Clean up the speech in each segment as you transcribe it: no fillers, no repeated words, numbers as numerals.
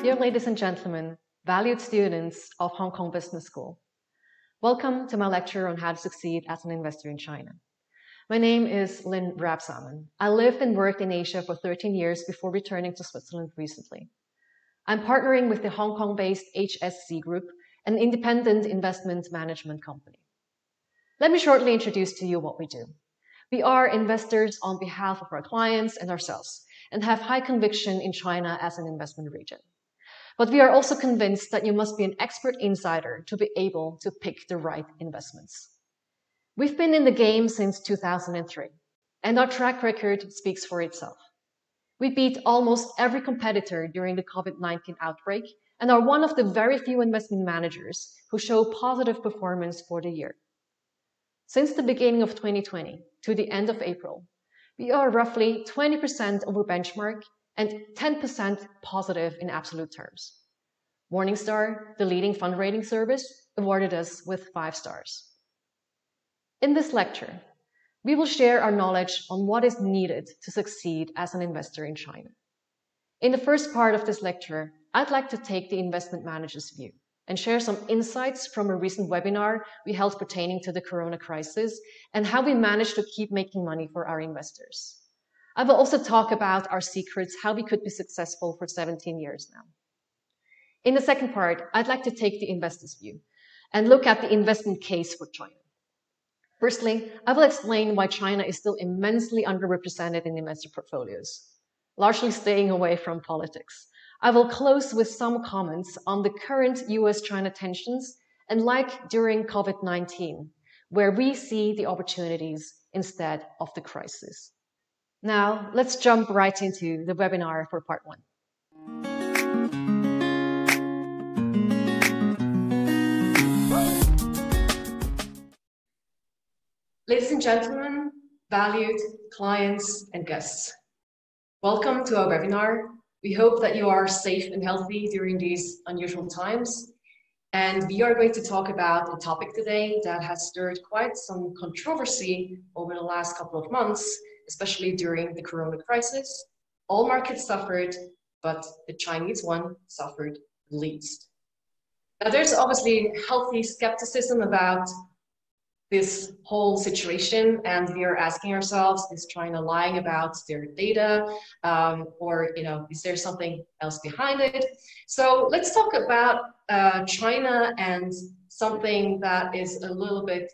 Dear ladies and gentlemen, valued students of Hong Kong Business School, welcome to my lecture on how to succeed as an investor in China. My name is Lynn Rebsamen. I lived and worked in Asia for 13 years before returning to Switzerland recently. I'm partnering with the Hong Kong-based HSC Group, an independent investment management company. Let me shortly introduce to you what we do. We are investors on behalf of our clients and ourselves, and have high conviction in China as an investment region. But we are also convinced that you must be an expert insider to be able to pick the right investments. We've been in the game since 2003, and our track record speaks for itself. We beat almost every competitor during the COVID-19 outbreak and are one of the very few investment managers who show positive performance for the year. Since the beginning of 2020 to the end of April, we are roughly 20% over benchmark and 10% positive in absolute terms. Morningstar, the leading fund rating service, awarded us with 5 stars. In this lecture, we will share our knowledge on what is needed to succeed as an investor in China. In the first part of this lecture, I'd like to take the investment manager's view and share some insights from a recent webinar we held pertaining to the corona crisis and how we managed to keep making money for our investors. I will also talk about our secrets, how we could be successful for 17 years now. In the second part, I'd like to take the investor's view and look at the investment case for China. Firstly, I will explain why China is still immensely underrepresented in investor portfolios, largely staying away from politics. I will close with some comments on the current US-China tensions and like during COVID-19, where we see the opportunities instead of the crisis. Now, let's jump right into the webinar for part one. Ladies and gentlemen, valued clients and guests, welcome to our webinar. We hope that you are safe and healthy during these unusual times. And we are going to talk about a topic today that has stirred quite some controversy over the last couple of months, especially during the corona crisis. All markets suffered, but the Chinese one suffered the least. Now, there's obviously healthy skepticism about this whole situation, and we are asking ourselves, is China lying about their data, or is there something else behind it? So let's talk about China and something that is a little bit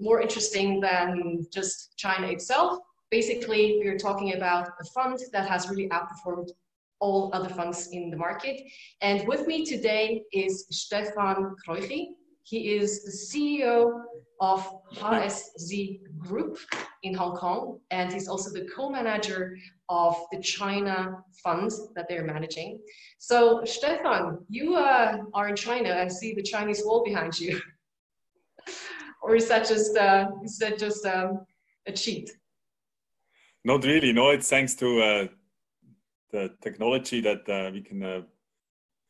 more interesting than just China itself. Basically, we're talking about a fund that has really outperformed all other funds in the market. And with me today is Stefan Kreuchi. He is the CEO of HSZ Group in Hong Kong, and he's also the co-manager of the China fund that they're managing. So, Stefan, you are in China. I see the Chinese wall behind you. Or is that just a cheat? Not really. No, it's thanks to the technology that we can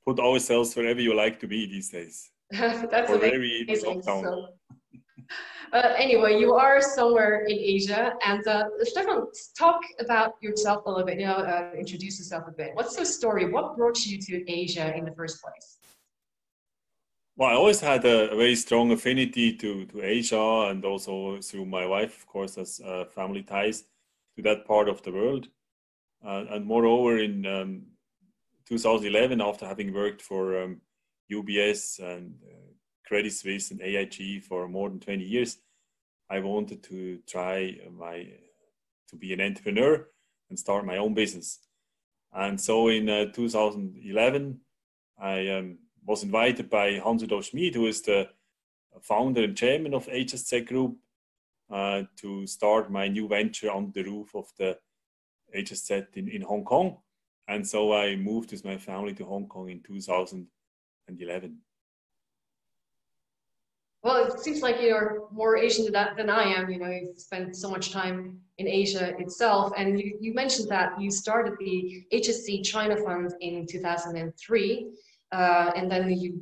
put ourselves wherever you like to be these days. That's amazing. So, anyway, you are somewhere in Asia, and Stefan, talk about yourself a little bit. Introduce yourself a bit. What's your story? What brought you to Asia in the first place? Well, I always had a very strong affinity to Asia, and also through my wife, of course, as family ties to that part of the world. And moreover, in 2011, after having worked for UBS and Credit Suisse and AIG for more than 20 years, I wanted to try to be an entrepreneur and start my own business. And so in 2011, I was invited by Hans-Jürg Schmid, who is the founder and chairman of HSZ Group, to start my new venture on the roof of the HSZ in Hong Kong. And so I moved with my family to Hong Kong in 2011. Well, it seems like you're more Asian than I am. You've spent so much time in Asia itself, and you mentioned that you started the HSC China Fund in 2003, and then you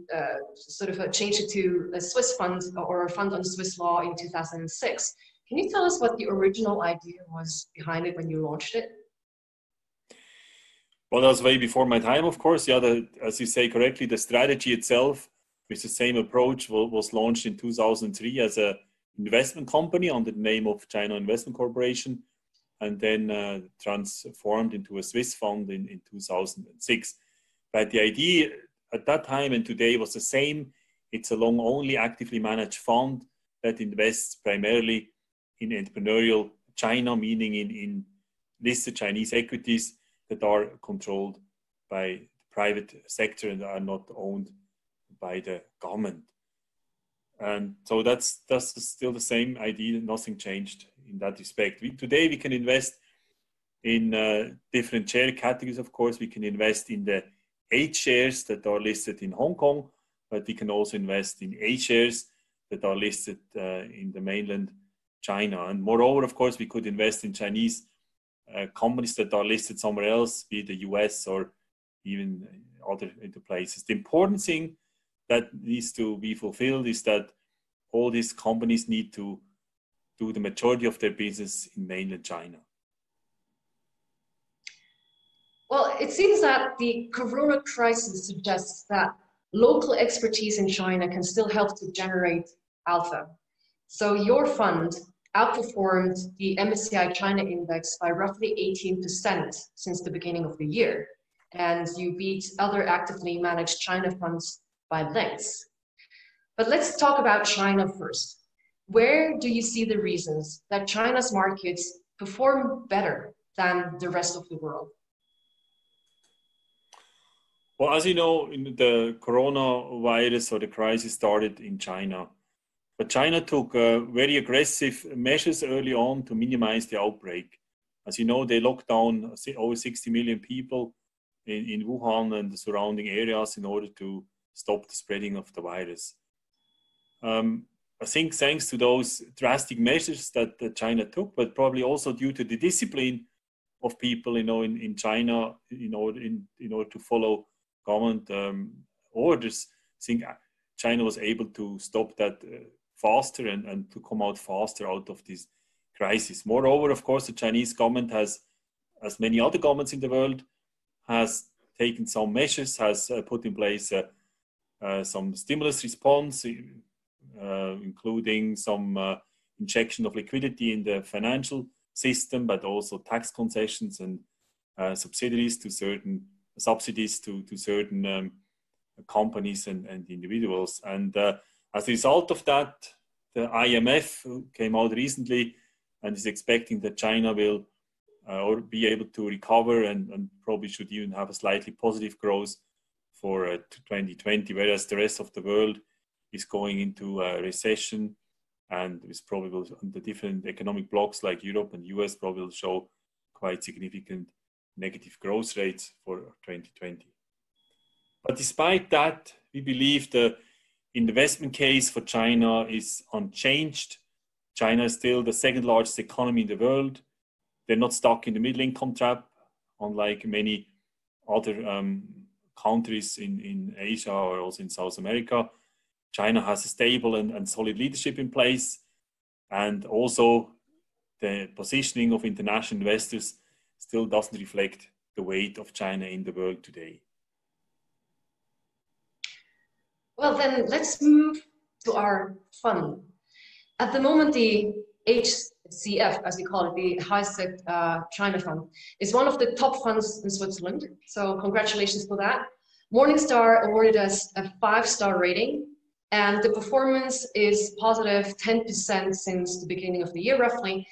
sort of changed it to a Swiss fund, or a fund on Swiss law, in 2006. Can you tell us what the original idea was behind it when you launched it? Well, that was way before my time, of course. Yeah, as you say correctly, the strategy itself with the same approach was launched in 2003 as an investment company under the name of China Investment Corporation, and then transformed into a Swiss fund in 2006. But the idea at that time and today was the same. It's a long-only actively managed fund that invests primarily in entrepreneurial China, meaning in listed Chinese equities that are controlled by the private sector and are not owned by the government. And so that's still the same idea. Nothing changed in that respect. Today we can invest in different share categories. Of course, we can invest in the H shares that are listed in Hong Kong, but we can also invest in A shares that are listed in the mainland China. And moreover, of course, we could invest in Chinese companies that are listed somewhere else, be it the US or even other places. The important thing that needs to be fulfilled is that all these companies need to do the majority of their business in mainland China. Well, it seems that the corona crisis suggests that local expertise in China can still help to generate alpha. So your fund outperformed the MSCI China Index by roughly 18% since the beginning of the year, and you beat other actively managed China funds by lengths. But let's talk about China first. Where do you see the reasons that China's markets perform better than the rest of the world? Well, as you know, the coronavirus or the crisis started in China. But China took very aggressive measures early on to minimize the outbreak. As you know, they locked down over 60 million people in Wuhan and the surrounding areas in order to stop the spreading of the virus. I think thanks to those drastic measures that China took, but probably also due to the discipline of people, you know, in China, in order to follow government orders, I think China was able to stop that faster and to come out faster out of this crisis. Moreover, of course, the Chinese government has, as many other governments in the world, has taken some measures, has put in place some stimulus response, including some injection of liquidity in the financial system, but also tax concessions and subsidies to certain companies and individuals. And as a result of that, the IMF came out recently and is expecting that China will or be able to recover and probably should even have a slightly positive growth for 2020, whereas the rest of the world is going into a recession, and it's probably the different economic blocks like Europe and US probably will show quite significant negative growth rates for 2020. But despite that, we believe the investment case for China is unchanged. China is still the second largest economy in the world. They're not stuck in the middle income trap, unlike many other countries in Asia or also in South America. China has a stable and solid leadership in place. And also the positioning of international investors still doesn't reflect the weight of China in the world today. Well, then let's move to our fund. At the moment, the HCF, as we call it, the High-Tech China Fund, is one of the top funds in Switzerland. So congratulations for that. Morningstar awarded us a 5-star rating, and the performance is positive 10% since the beginning of the year, roughly,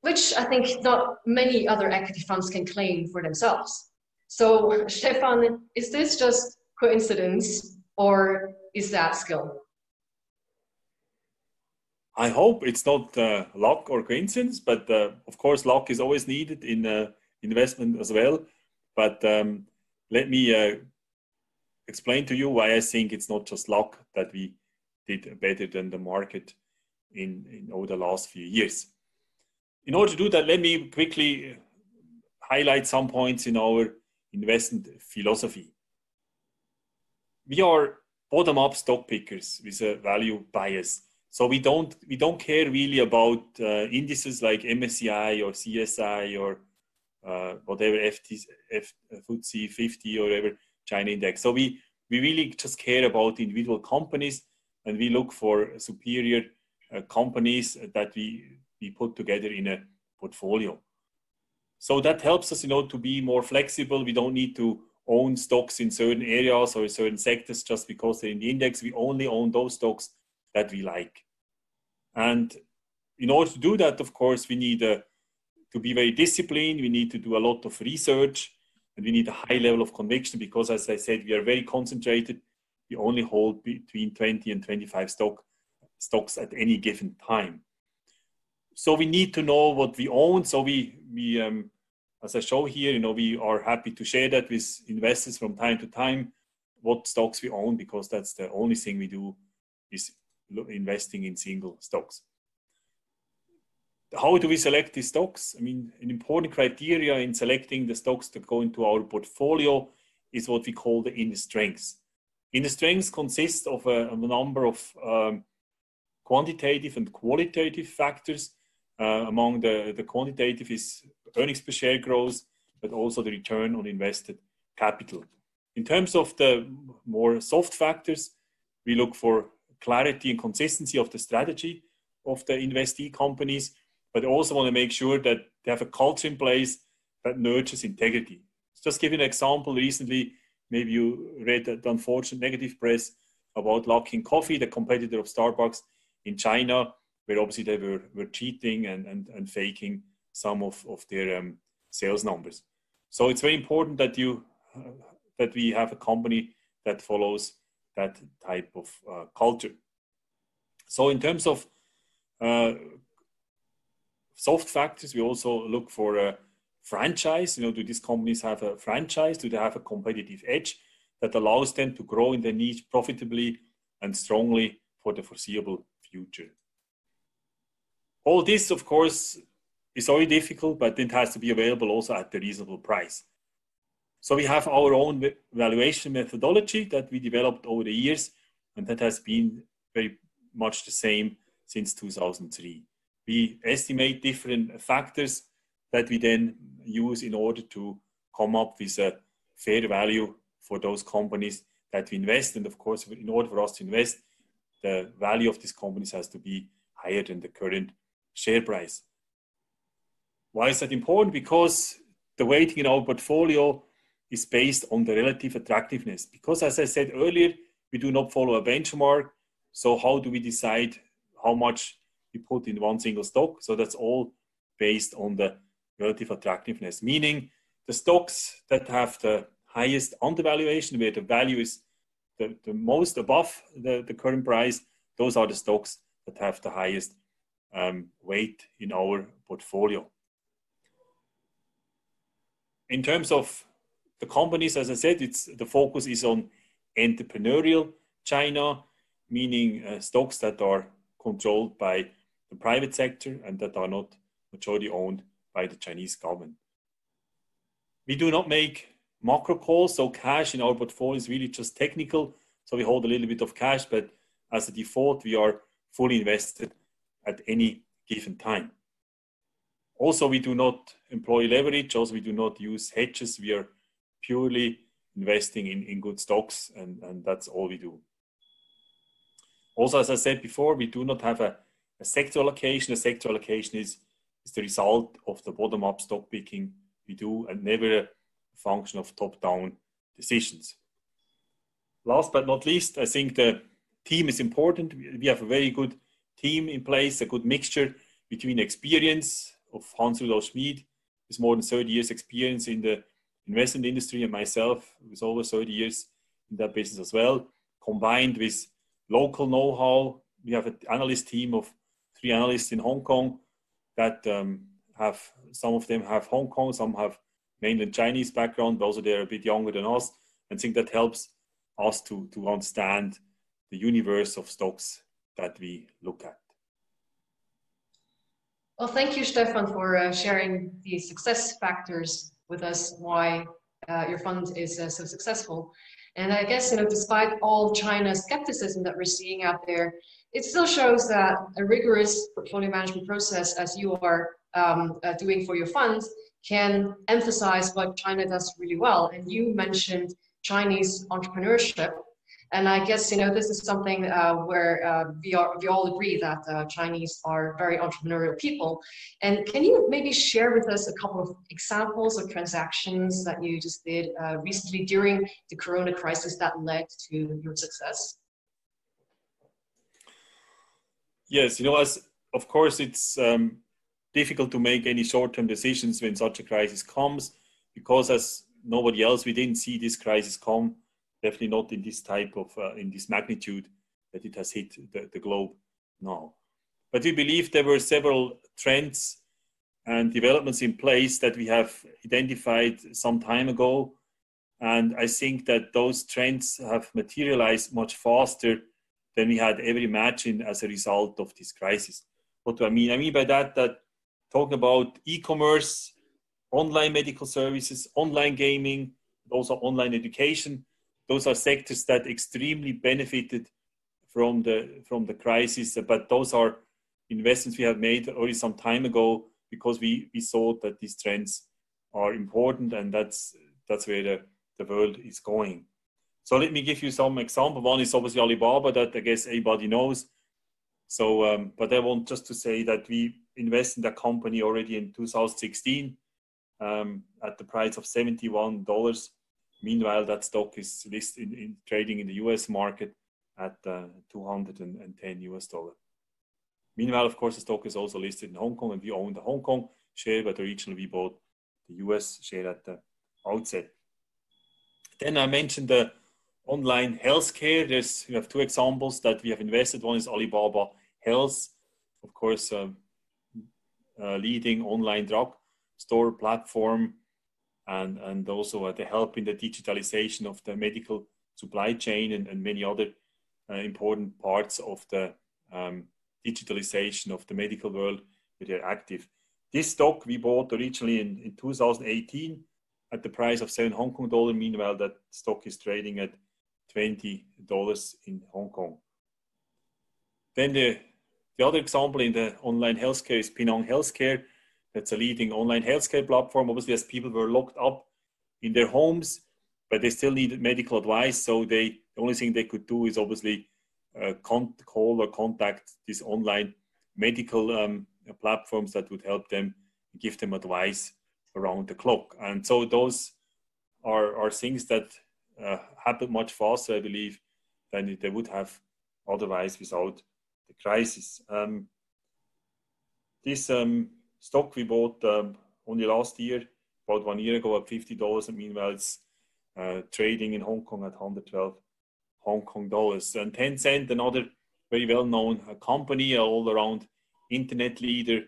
which I think not many other equity funds can claim for themselves. So, Stefan, is this just coincidence or is that skill? I hope it's not luck or coincidence, but of course luck is always needed in investment as well. But let me explain to you why I think it's not just luck that we did better than the market in over the last few years. In order to do that, let me quickly highlight some points in our investment philosophy. We are bottom-up stock pickers with a value bias. So we don't care really about indices like MSCI or CSI or whatever FTSE 50 or whatever China Index. So we really just care about individual companies, and we look for superior companies that we put together in a portfolio. So that helps us, you know, to be more flexible. We don't need to own stocks in certain areas or in certain sectors just because they're in the index. We only own those stocks that we like. And in order to do that, of course, we need to be very disciplined. We need to do a lot of research, and we need a high level of conviction because, as I said, we are very concentrated. We only hold between 20 and 25 stocks at any given time. So we need to know what we own. So we as I show here, you know, we are happy to share that with investors from time to time, what stocks we own, because that's the only thing we do is investing in single stocks. How do we select these stocks? I mean, an important criteria in selecting the stocks that go into our portfolio is what we call the inner strengths. Inner strengths consist of a number of quantitative and qualitative factors. Among the quantitative is earnings per share growth, but also the return on invested capital. In terms of the more soft factors, we look for clarity and consistency of the strategy of the investee companies, but also want to make sure that they have a culture in place that nurtures integrity. Just give you an example. Recently, maybe you read the unfortunate negative press about Luckin Coffee, the competitor of Starbucks in China, where obviously they were cheating and faking some of their sales numbers. So it's very important that we have a company that follows that type of culture. So in terms of soft factors, we also look for a franchise. You know, do these companies have a franchise? Do they have a competitive edge that allows them to grow in their niche profitably and strongly for the foreseeable future? All this, of course, is very difficult, but it has to be available also at a reasonable price. So we have our own valuation methodology that we developed over the years, and that has been very much the same since 2003. We estimate different factors that we then use in order to come up with a fair value for those companies that we invest. And of course, in order for us to invest, the value of these companies has to be higher than the current share price. Why is that important? Because the weighting in our portfolio is based on the relative attractiveness. Because, as I said earlier, we do not follow a benchmark. So how do we decide how much we put in one single stock? So that's all based on the relative attractiveness, meaning the stocks that have the highest undervaluation, where the value is the most above the current price, those are the stocks that have the highest weight in our portfolio. In terms of the companies, as I said, the focus is on entrepreneurial China, meaning stocks that are controlled by the private sector and that are not majority owned by the Chinese government. We do not make macro calls, so cash in our portfolio is really just technical. So we hold a little bit of cash, but as a default, we are fully invested at any given time. Also, we do not employ leverage. Also, we do not use hedges. We are purely investing in good stocks, and that's all we do. Also, as I said before, we do not have a sector allocation. A sector allocation is the result of the bottom-up stock picking we do, and never a function of top-down decisions. Last but not least, I think the team is important. We have a very good team in place, a good mixture between experience of Hans-Jürg Schmid, with more than 30 years experience in the investment industry, and myself with over 30 years in that business as well, combined with local know-how. We have an analyst team of 3 analysts in Hong Kong that have, some of them have Hong Kong, some have mainland Chinese background, but also they're a bit younger than us. I think that helps us to understand the universe of stocks that we look at. Well, thank you, Stefan, for sharing the success factors with us, why your fund is so successful. And I guess, you know, despite all China skepticism that we're seeing out there, it still shows that a rigorous portfolio management process, as you are doing for your funds, can emphasize what China does really well. And you mentioned Chinese entrepreneurship. And I guess, you know, this is something where we all agree that Chinese are very entrepreneurial people. And can you maybe share with us a couple of examples of transactions that you just did recently during the Corona crisis that led to your success? Yes, you know, as of course, it's difficult to make any short-term decisions when such a crisis comes, because as nobody else, we didn't see this crisis come. Definitely not in this type of, in this magnitude that it has hit the globe now. But we believe there were several trends and developments in place that we have identified some time ago. And I think that those trends have materialized much faster than we had ever imagined as a result of this crisis. What do I mean? I mean by that, that talking about e-commerce, online medical services, online gaming, also online education, those are sectors that extremely benefited from the crisis, but those are investments we have made already some time ago, because we saw that these trends are important, and that's where the world is going. So let me give you some example. One is obviously Alibaba, that I guess everybody knows. So, but I want just to say that we invested in that company already in 2016 at the price of $71. Meanwhile, that stock is listed in trading in the US market at $210. Meanwhile, of course, the stock is also listed in Hong Kong, and we own the Hong Kong share, but originally we bought the US share at the outset. Then I mentioned the online healthcare. We have two examples that we have invested. One is Alibaba Health, of course, a leading online drug store platform, and also the help in the digitalization of the medical supply chain, and many other important parts of the digitalization of the medical world where they're active. This stock we bought originally in 2018 at the price of $7 HK. Meanwhile, that stock is trading at $20 in Hong Kong. Then the other example in the online healthcare is Ping An Healthcare. That's a leading online healthcare platform. Obviously, as people were locked up in their homes, but they still needed medical advice. So the only thing they could do is obviously call or contact these online medical platforms that would help them, give them advice around the clock. And so those are things that happened much faster, I believe, than they would have otherwise without the crisis. Stock we bought only last year, about 1 year ago, at $50, and meanwhile it's trading in Hong Kong at $112 HK. And Tencent, another very well-known company, an all-around internet leader,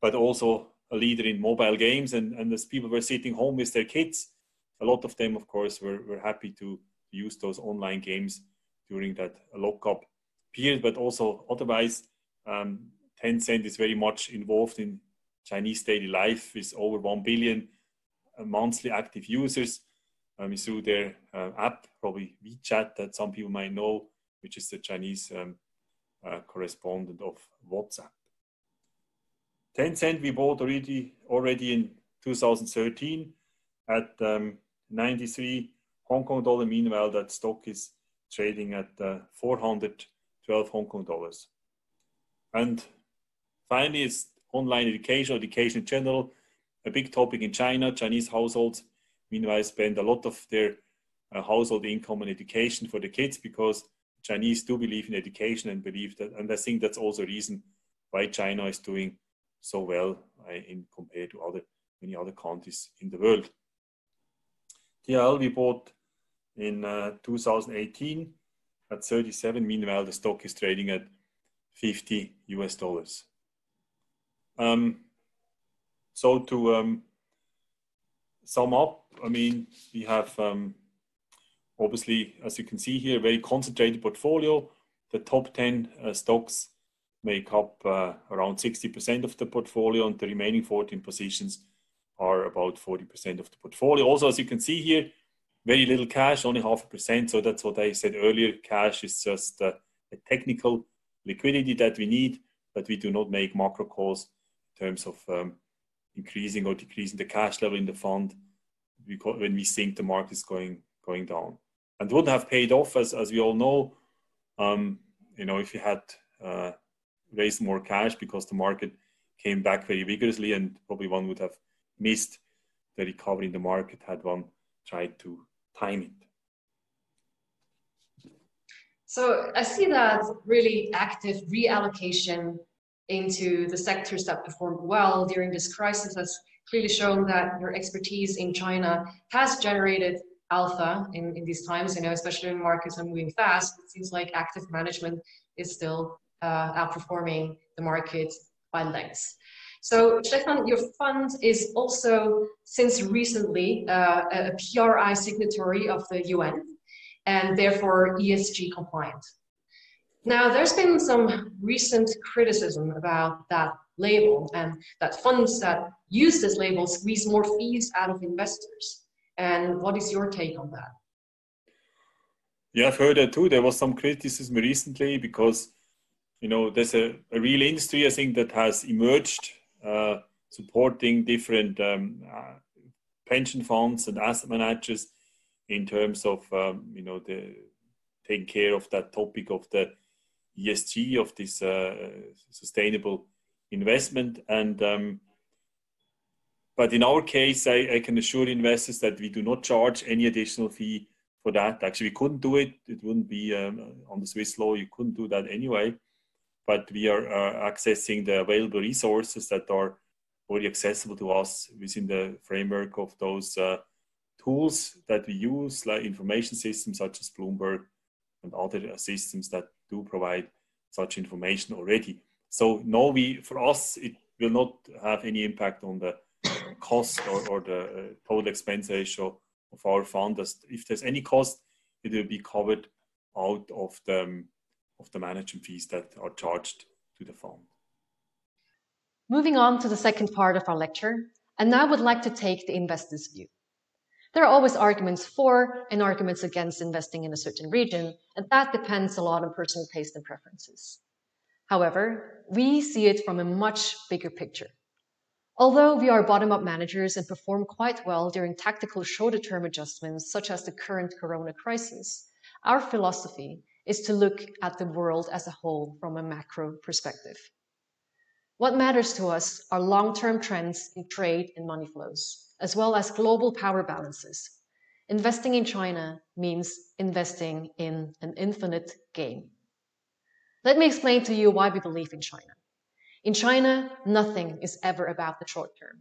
but also a leader in mobile games. And as people were sitting home with their kids, a lot of them, of course, were happy to use those online games during that lock-up period, but also otherwise. Tencent is very much involved in Chinese daily life, with over 1 billion monthly active users through their app, probably WeChat, that some people might know, which is the Chinese correspondent of WhatsApp. Tencent we bought already in 2013 at 93 HK. Meanwhile, that stock is trading at $412 HK. And finally, it's online education in general, a big topic in China. Chinese households, meanwhile, spend a lot of their household income on education for the kids, because Chinese do believe in education and believe that, and I think that's also a reason why China is doing so well in compared to many other countries in the world. TAL we bought in 2018 at 37. Meanwhile, the stock is trading at $50. So to sum up, I mean, we have obviously, as you can see here, a very concentrated portfolio. The top 10 stocks make up around 60% of the portfolio, and the remaining 14 positions are about 40% of the portfolio. Also, as you can see here, very little cash, only 0.5%. So that's what I said earlier. Cash is just a technical liquidity that we need, but we do not make macro calls in terms of increasing or decreasing the cash level in the fund when we think the market is going down. And would have paid off, as we all know, if you had raised more cash, because the market came back very vigorously, and probably one would have missed the recovery in the market had one tried to time it. So I see that really active reallocation into the sectors that performed well during this crisis has clearly shown that your expertise in China has generated alpha in these times, especially when markets are moving fast. It seems like active management is still outperforming the market by lengths. So Stefan, your fund is also, since recently, a PRI signatory of the UN, and therefore ESG compliant. Now, there's been some recent criticism about that label, and that funds that use this label squeeze more fees out of investors. And what is your take on that? Yeah, I've heard that too. There was some criticism recently because, there's a real industry, I think, that has emerged supporting different pension funds and asset managers in terms of, taking care of that topic of the ESG, of this sustainable investment. And but in our case, I can assure investors that we do not charge any additional fee for that. Actually, we couldn't do it. It wouldn't be on the Swiss law. You couldn't do that anyway. But we are accessing the available resources that are already accessible to us within the framework of those tools that we use, like information systems such as Bloomberg and other systems that do provide such information already. So no, for us, it will not have any impact on the cost or the total expense ratio of our fund. If there's any cost, it will be covered out of the management fees that are charged to the fund. Moving on to the second part of our lecture, and now I would like to take the investor's view. There are always arguments for and arguments against investing in a certain region, and that depends a lot on personal taste and preferences. However, we see it from a much bigger picture. Although we are bottom-up managers and perform quite well during tactical shorter-term adjustments, such as the current corona crisis, our philosophy is to look at the world as a whole from a macro perspective. What matters to us are long-term trends in trade and money flows, as well as global power balances. Investing in China means investing in an infinite game. Let me explain to you why we believe in China. In China, nothing is ever about the short term.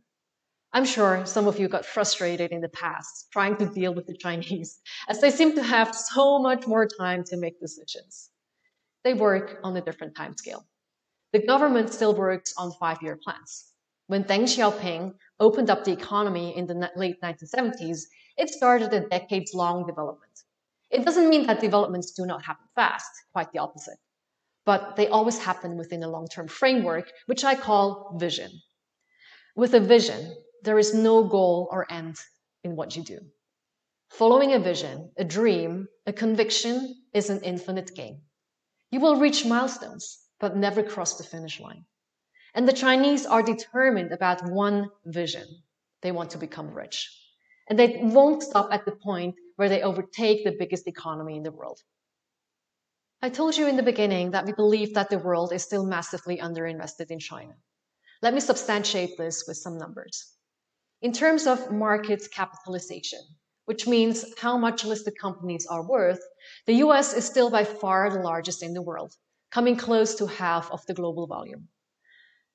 I'm sure some of you got frustrated in the past trying to deal with the Chinese, as they seem to have so much more time to make decisions. They work on a different timescale. The government still works on five-year plans. When Deng Xiaoping opened up the economy in the late 1970s, it started a decades-long development. It doesn't mean that developments do not happen fast, quite the opposite. But they always happen within a long-term framework, which I call vision. With a vision, there is no goal or end in what you do. Following a vision, a dream, a conviction is an infinite game. You will reach milestones, but never cross the finish line. And the Chinese are determined about one vision. They want to become rich. And they won't stop at the point where they overtake the biggest economy in the world. I told you in the beginning that we believe that the world is still massively underinvested in China. Let me substantiate this with some numbers. In terms of market capitalization, which means how much listed companies are worth, the US is still by far the largest in the world, coming close to half of the global volume.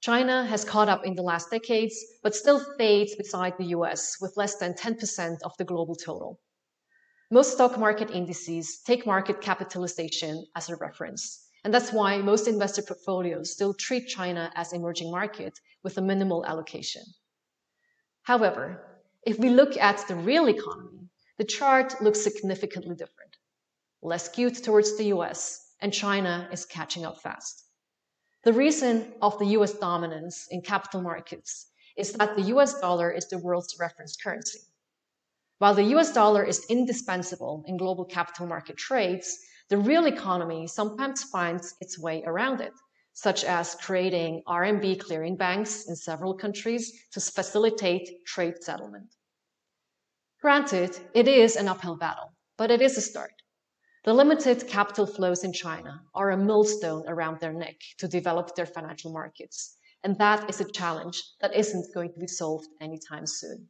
China has caught up in the last decades, but still fades beside the US with less than 10% of the global total. Most stock market indices take market capitalization as a reference, and that's why most investor portfolios still treat China as emerging market with a minimal allocation. However, if we look at the real economy, the chart looks significantly different. Less skewed towards the US, and China is catching up fast. The reason of the US dominance in capital markets is that the US dollar is the world's reference currency. While the US dollar is indispensable in global capital market trades, the real economy sometimes finds its way around it, such as creating RMB clearing banks in several countries to facilitate trade settlement. Granted, it is an uphill battle, but it is a start. The limited capital flows in China are a millstone around their neck to develop their financial markets, and that is a challenge that isn't going to be solved anytime soon.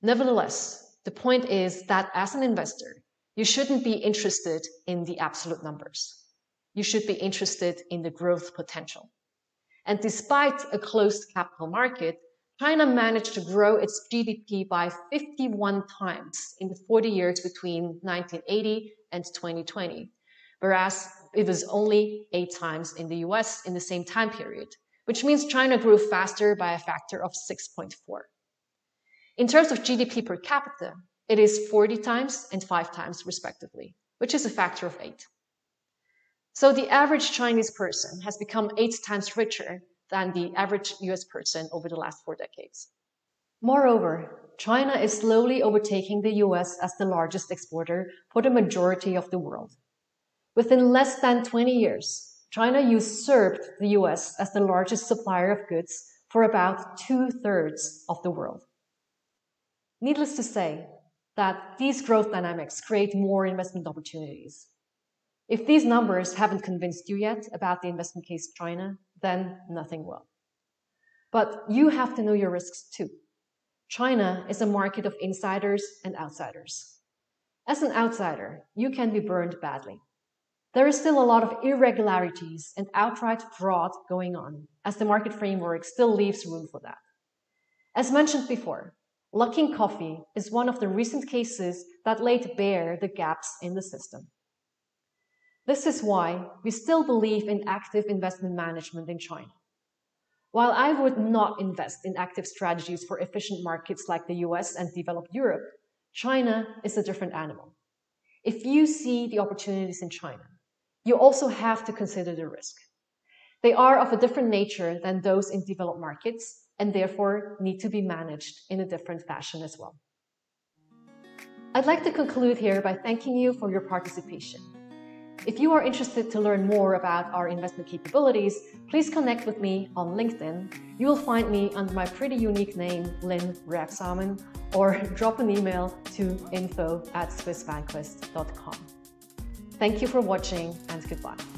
Nevertheless, the point is that as an investor, you shouldn't be interested in the absolute numbers. You should be interested in the growth potential. And despite a closed capital market, China managed to grow its GDP by 51 times in the 40 years between 1980 and 2020, whereas it was only 8 times in the US in the same time period, which means China grew faster by a factor of 6.4. In terms of GDP per capita, it is 40 times and 5 times respectively, which is a factor of 8. So the average Chinese person has become 8 times richer than the average US person over the last 4 decades. Moreover, China is slowly overtaking the US as the largest exporter for the majority of the world. Within less than 20 years, China usurped the US as the largest supplier of goods for about 2/3 of the world. Needless to say that these growth dynamics create more investment opportunities. If these numbers haven't convinced you yet about the investment case China, then nothing will. But you have to know your risks too. China is a market of insiders and outsiders. As an outsider, you can be burned badly. There is still a lot of irregularities and outright fraud going on, as the market framework still leaves room for that. As mentioned before, Luckin Coffee is one of the recent cases that laid bare the gaps in the system. This is why we still believe in active investment management in China. While I would not invest in active strategies for efficient markets like the US and developed Europe, China is a different animal. If you see the opportunities in China, you also have to consider the risk. They are of a different nature than those in developed markets and therefore need to be managed in a different fashion as well. I'd like to conclude here by thanking you for your participation. If you are interested to learn more about our investment capabilities, please connect with me on LinkedIn. You will find me under my pretty unique name, Lynn Rebsamen, or drop an email to info@swissvanquist.com. Thank you for watching and goodbye.